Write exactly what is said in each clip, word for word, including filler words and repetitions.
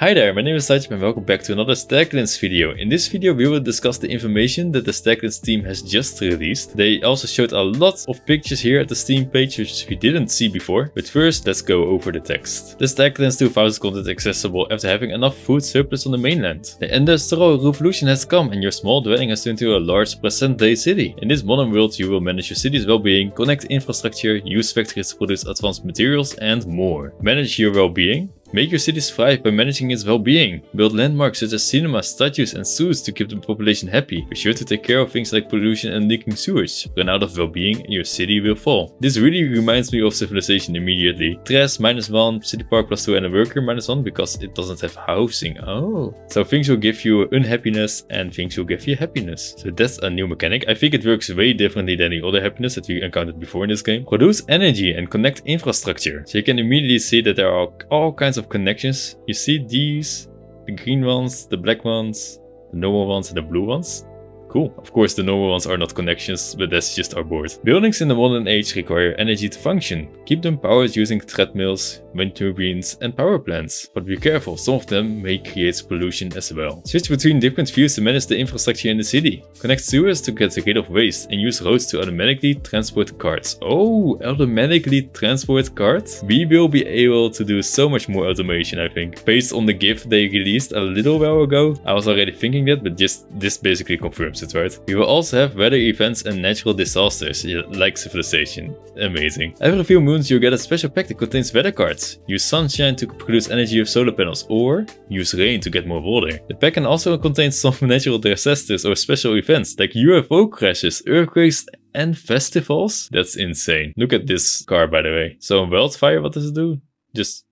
Hi there, my name is Sajid and welcome back to another Stacklands video. In this video we will discuss the information that the Stacklands team has just released. They also showed a lot of pictures here at the Steam page which we didn't see before, but first let's go over the text. The Stacklands two thousand content accessible after having enough food surplus on the mainland. The industrial revolution has come and your small dwelling has turned into a large present day city. In this modern world you will manage your city's well-being, connect infrastructure, use factories to produce advanced materials and more. Manage your well-being. Make your cities thrive by managing its well-being. Build landmarks such as cinemas, statues and zoos to keep the population happy. Be sure to take care of things like pollution and leaking sewers. Run out of well-being and your city will fall. This really reminds me of Civilization immediately. Tres minus one, city park plus two and a worker minus one because it doesn't have housing. Oh. So things will give you unhappiness and things will give you happiness. So that's a new mechanic. I think it works way differently than the other happiness that we encountered before in this game. Produce energy and connect infrastructure. So you can immediately see that there are all kinds of of connections. You see these, the green ones, the black ones, the normal ones and the blue ones. Cool. Of course the normal ones are not connections, but that's just our board. Buildings in the modern age require energy to function. Keep them powered using treadmills, wind turbines and power plants. But be careful, some of them may create pollution as well. Switch between different views to manage the infrastructure in the city. Connect sewers to get rid of waste and use roads to automatically transport carts. Oh, automatically transport carts? We will be able to do so much more automation, I think. Based on the GIF they released a little while ago, I was already thinking that, but just this basically confirms it, right? We will also have weather events and natural disasters, like Civilization. Amazing. Every few moons you get a special pack that contains weather cards. Use sunshine to produce energy of solar panels or use rain to get more water. The pack can also contain some natural disasters or special events like U F O crashes, earthquakes and festivals. That's insane. Look at this car by the way. So a wildfire, what does it do? Just...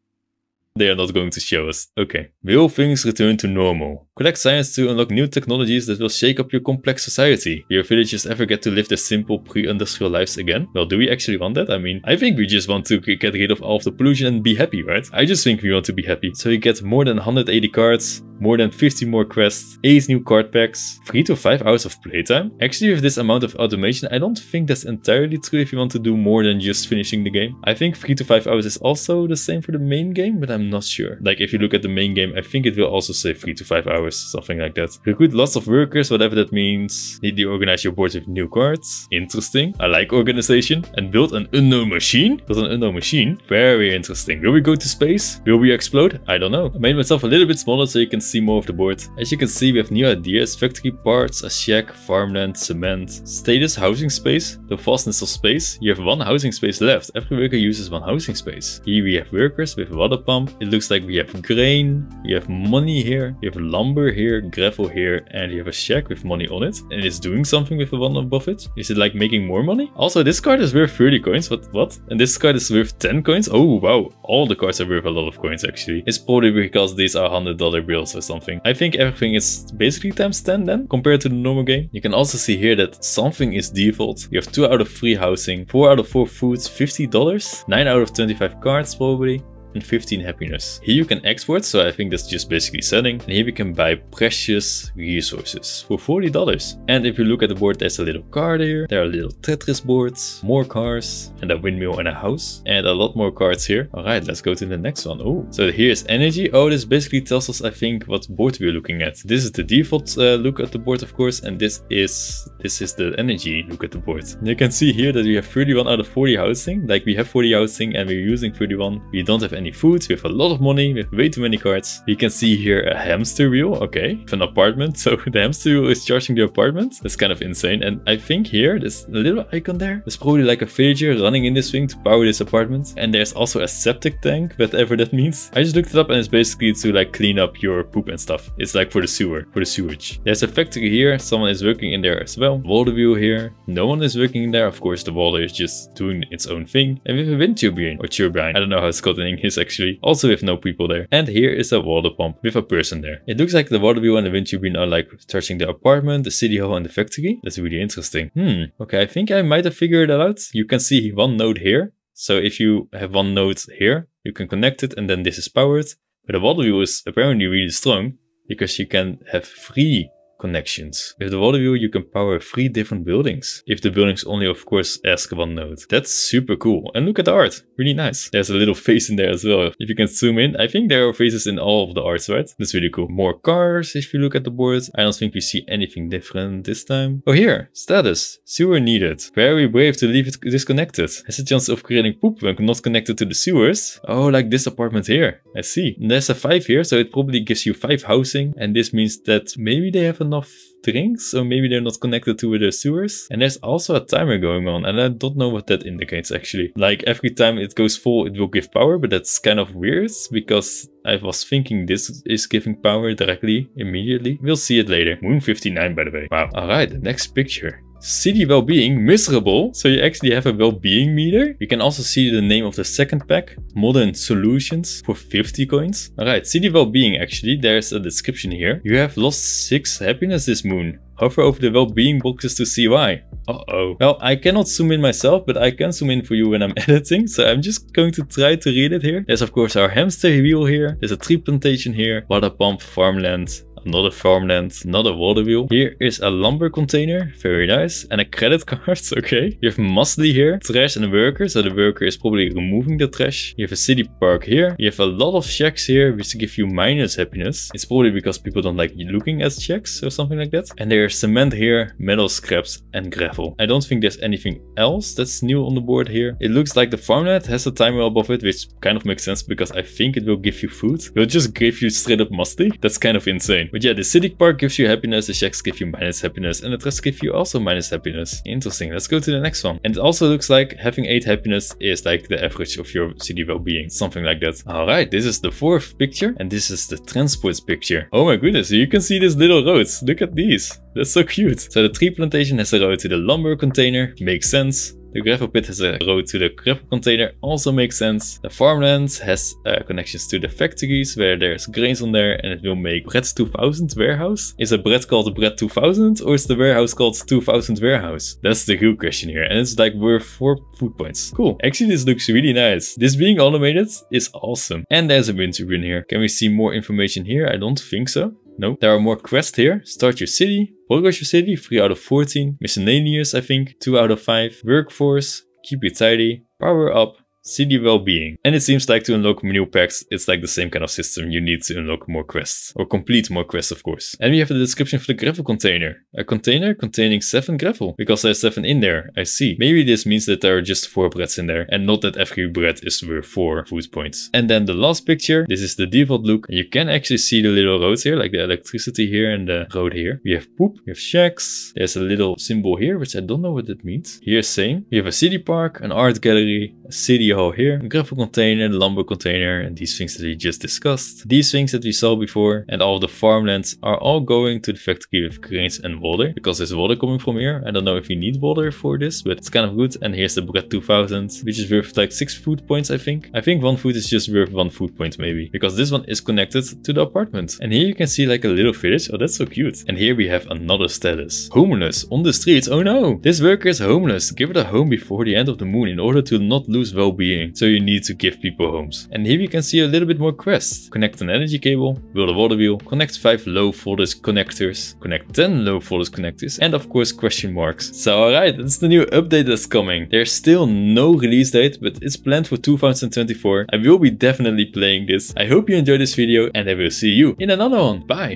they are not going to show us. Okay. Will things return to normal? Collect science to unlock new technologies that will shake up your complex society. Will your villagers ever get to live their simple pre-industrial lives again? Well, do we actually want that? I mean, I think we just want to get rid of all of the pollution and be happy, right? I just think we want to be happy. So you get more than one hundred eighty cards, more than fifty more quests, eight new card packs, three to five hours of playtime. Actually, with this amount of automation, I don't think that's entirely true if you want to do more than just finishing the game. I think three to five hours is also the same for the main game, but I'm not sure. Like if you look at the main game, I think it will also say three to five hours, something like that. Recruit lots of workers, whatever that means. Need to organize your boards with new cards. Interesting. I like organization. And build an unknown machine. Build an unknown machine. Very interesting. Will we go to space? Will we explode? I don't know. I made myself a little bit smaller so you can see more of the board. As you can see, we have new ideas. Factory parts, a shack, farmland, cement. Status, housing space. The vastness of space. You have one housing space left. Every worker uses one housing space. Here we have workers with water pump. It looks like we have grain, you have money here, you have lumber here, gravel here, and you have a shack with money on it. And it's doing something with the one above it. Is it like making more money? Also, this card is worth thirty coins. What? What? And this card is worth ten coins? Oh, wow. All the cards are worth a lot of coins, actually. It's probably because these are one hundred dollar bills or something. I think everything is basically times ten then, compared to the normal game. You can also see here that something is default. You have two out of three housing, four out of four foods, fifty dollars, nine out of twenty-five cards probably. And fifteen happiness. Here you can export, so I think that's just basically selling. And here we can buy precious resources for forty dollars. And if you look at the board, there's a little card here, there are little Tetris boards, more cars, and a windmill and a house, and a lot more cards here. Alright, let's go to the next one. Oh, so here's energy. Oh, this basically tells us, I think, what board we're looking at. This is the default uh, look at the board, of course, and this is this is the energy look at the board. And you can see here that we have thirty-one out of forty housing. Like, we have forty housing and we're using thirty-one. We don't have any food, we have a lot of money, we have way too many cards. We can see here a hamster wheel, okay, an apartment, so the hamster wheel is charging the apartment. That's kind of insane. And I think here, this little icon there, there's probably like a villager running in this thing to power this apartment. And there's also a septic tank, whatever that means. I just looked it up and it's basically to like clean up your poop and stuff. It's like for the sewer, for the sewage. There's a factory here, someone is working in there as well. Water wheel here, no one is working in there. Of course, the water is just doing its own thing. And we have a wind turbine, or turbine, I don't know how it's called in English. Is actually also with no people there. And here is a water pump with a person there. It looks like the water wheel and the wind turbine are like touching the apartment, the city hall and the factory. That's really interesting. Hmm. Okay, I think I might have figured that out. You can see one node here. So if you have one node here, you can connect it and then this is powered. But the water wheel is apparently really strong because you can have three connections. With the water wheel you can power three different buildings, if the buildings only of course ask one node. That's super cool, and look at the art, really nice. There's a little face in there as well. If you can zoom in, I think there are faces in all of the arts, right? That's really cool. More cars if you look at the board. I don't think we see anything different this time. Oh, here, status, sewer needed. Very brave to leave it disconnected. Has a chance of creating poop when not connected to the sewers. Oh, like this apartment here, I see. And there's a five here, so it probably gives you five housing, and this means that maybe they have enough drinks, or maybe they're not connected to the sewers. And there's also a timer going on, and I don't know what that indicates actually. Like every time it goes full it will give power, but that's kind of weird because I was thinking this is giving power directly immediately. We'll see it later. Moon fifty-nine, by the way. Wow. Alright, the next picture. City well-being, miserable. So you actually have a well-being meter. You can also see the name of the second pack, Modern Solutions, for fifty coins. Alright, city well-being, actually there's a description here. You have lost six happiness this moon. Hover over the well-being boxes to see why. Uh-oh. Well, I cannot zoom in myself, but I can zoom in for you when I'm editing, so I'm just going to try to read it here. There's of course our hamster wheel here. There's a tree plantation here, water pump, farmland, another farmland, another water wheel. Here is a lumber container, very nice, and a credit card, okay. You have Mostly here, trash and a worker, so the worker is probably removing the trash. You have a city park here. You have a lot of shacks here, which give you minus happiness. It's probably because people don't like looking at shacks or something like that. And there's cement here, metal scraps and gravel. I don't think there's anything else that's new on the board here. It looks like the farmland has a timer above it, which kind of makes sense because I think it will give you food. It'll just give you straight up Mostly. That's kind of insane. But yeah, the city park gives you happiness, the shacks give you minus happiness, and the trash give you also minus happiness. Interesting, let's go to the next one. And it also looks like having eight happiness is like the average of your city well-being, something like that. Alright, this is the fourth picture, and this is the transports picture. Oh my goodness, you can see these little roads, look at these, that's so cute. So the tree plantation has a road to the lumber container, makes sense. The gravel pit has a road to the gravel container, also makes sense. The farmland has uh, connections to the factories where there's grains on there, and it will make bread two thousand warehouse. Is a bread called bread two thousand, or is the warehouse called two thousand warehouse? That's the real question here, and it's like worth four food points. Cool. Actually this looks really nice. This being automated is awesome. And there's a wind turbine here. Can we see more information here? I don't think so. No. There are more quests here. Start your city. Progress your city, three out of fourteen. Miscellaneous, I think, two out of five. Workforce, keep it tidy. Power up. City well-being. And it seems like to unlock new packs, it's like the same kind of system. You need to unlock more quests, or complete more quests, of course. And we have the description for the gravel container. A container containing seven gravel, because there's seven in there. I see. Maybe this means that there are just four breads in there, and not that every bread is worth four food points. And then the last picture. This is the default look. And you can actually see the little roads here, like the electricity here and the road here. We have poop. We have shacks. There's a little symbol here, which I don't know what that means. Here, same. We have a city park, an art gallery, a city here, a gravel container, the lumber container, and these things that we just discussed. These things that we saw before, and all the farmlands are all going to the factory with grains and water, because there's water coming from here. I don't know if we need water for this, but it's kind of good. And here's the bread two thousand, which is worth like six food points, I think. I think one food is just worth one food point, maybe, because this one is connected to the apartment. And here you can see like a little village. Oh, that's so cute. And here we have another status. Homeless on the streets. Oh no, this worker is homeless. Give it a home before the end of the moon in order to not lose well-being. So you need to give people homes. And here you can see a little bit more quests. Connect an energy cable, build a water wheel, connect five low voltage connectors, connect ten low voltage connectors, and of course question marks. So alright, that's the new update that's coming. There's still no release date, but it's planned for two thousand twenty-four. I will be definitely playing this. I hope you enjoyed this video, and I will see you in another one. Bye!